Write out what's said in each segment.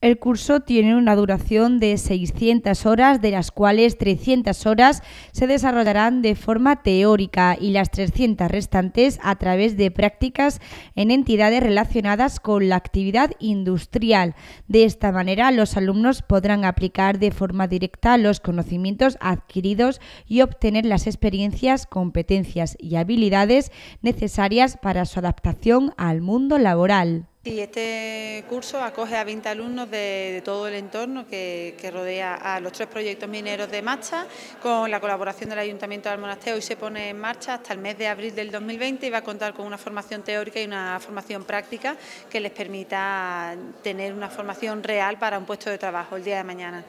El curso tiene una duración de 600 horas, de las cuales 300 horas se desarrollarán de forma teórica y las 300 restantes a través de prácticas en entidades relacionadas con la actividad industrial. De esta manera, los alumnos podrán aplicar de forma directa los conocimientos adquiridos y obtener las experiencias, competencias y habilidades necesarias para su adaptación al mundo laboral. Y este curso acoge a 20 alumnos de todo el entorno que rodea a los tres proyectos mineros de MATSA. Con la colaboración del Ayuntamiento de Almonaster, hoy se pone en marcha hasta el mes de abril del 2020 y va a contar con una formación teórica y una formación práctica que les permita tener una formación real para un puesto de trabajo el día de mañana.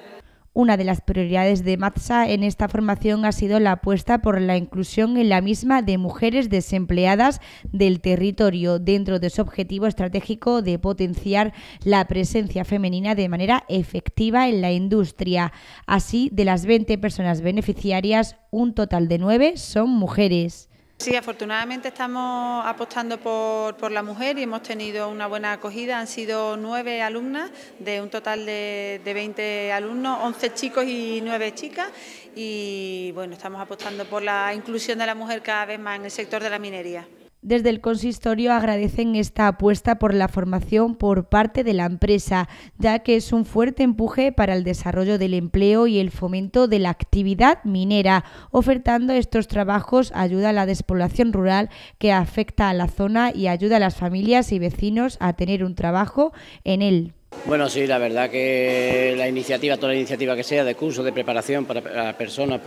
Una de las prioridades de MATSA en esta formación ha sido la apuesta por la inclusión en la misma de mujeres desempleadas del territorio, dentro de su objetivo estratégico de potenciar la presencia femenina de manera efectiva en la industria. Así, de las 20 personas beneficiarias, un total de 9 son mujeres. Sí, afortunadamente estamos apostando por la mujer y hemos tenido una buena acogida. Han sido 9 alumnas, de un total de 20 alumnos, 11 chicos y 9 chicas. Y bueno, estamos apostando por la inclusión de la mujer cada vez más en el sector de la minería. Desde el consistorio agradecen esta apuesta por la formación por parte de la empresa, ya que es un fuerte empuje para el desarrollo del empleo y el fomento de la actividad minera. Ofertando estos trabajos ayuda a la despoblación rural que afecta a la zona y ayuda a las familias y vecinos a tener un trabajo en él. Bueno, sí, la verdad que la iniciativa, toda la iniciativa que sea de curso, de preparación para personas,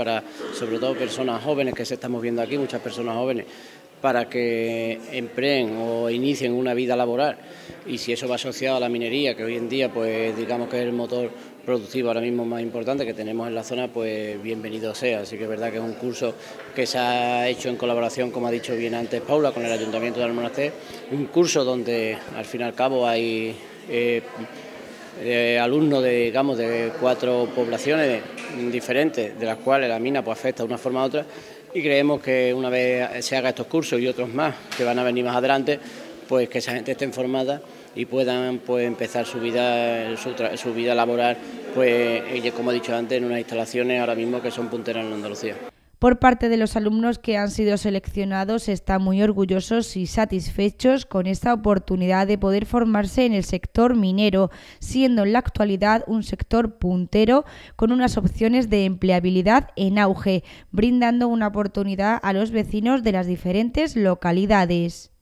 sobre todo personas jóvenes, que se están moviendo aquí, muchas personas jóvenes, para que empleen o inicien una vida laboral, y si eso va asociado a la minería, que hoy en día pues digamos que es el motor productivo ahora mismo más importante que tenemos en la zona, pues bienvenido sea. Así que es verdad que es un curso que se ha hecho en colaboración, como ha dicho bien antes Paula, con el Ayuntamiento de Almonaster, un curso donde al fin y al cabo hay alumnos de 4 poblaciones diferentes, de las cuales la mina pues afecta de una forma u otra, y creemos que una vez se haga estos cursos y otros más que van a venir más adelante, pues que esa gente esté formada y puedan pues empezar su vida laboral, pues como he dicho antes, en unas instalaciones ahora mismo que son punteras en Andalucía. Por parte de los alumnos que han sido seleccionados, están muy orgullosos y satisfechos con esta oportunidad de poder formarse en el sector minero, siendo en la actualidad un sector puntero con unas opciones de empleabilidad en auge, brindando una oportunidad a los vecinos de las diferentes localidades.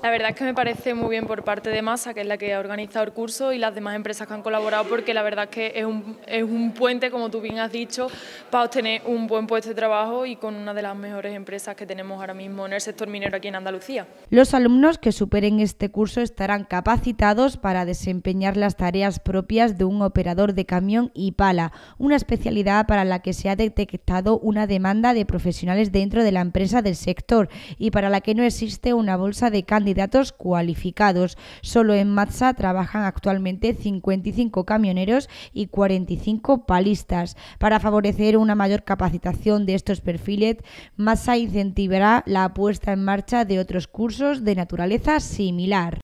La verdad es que me parece muy bien por parte de MATSA, que es la que ha organizado el curso, y las demás empresas que han colaborado, porque la verdad es que es un puente, como tú bien has dicho, para obtener un buen puesto de trabajo y con una de las mejores empresas que tenemos ahora mismo en el sector minero aquí en Andalucía. Los alumnos que superen este curso estarán capacitados para desempeñar las tareas propias de un operador de camión y pala, una especialidad para la que se ha detectado una demanda de profesionales dentro de la empresa del sector y para la que no existe una bolsa de candidatos cualificados. Solo en MATSA trabajan actualmente 55 camioneros y 45 palistas. Para favorecer una mayor capacitación de estos perfiles, MATSA incentivará la puesta en marcha de otros cursos de naturaleza similar.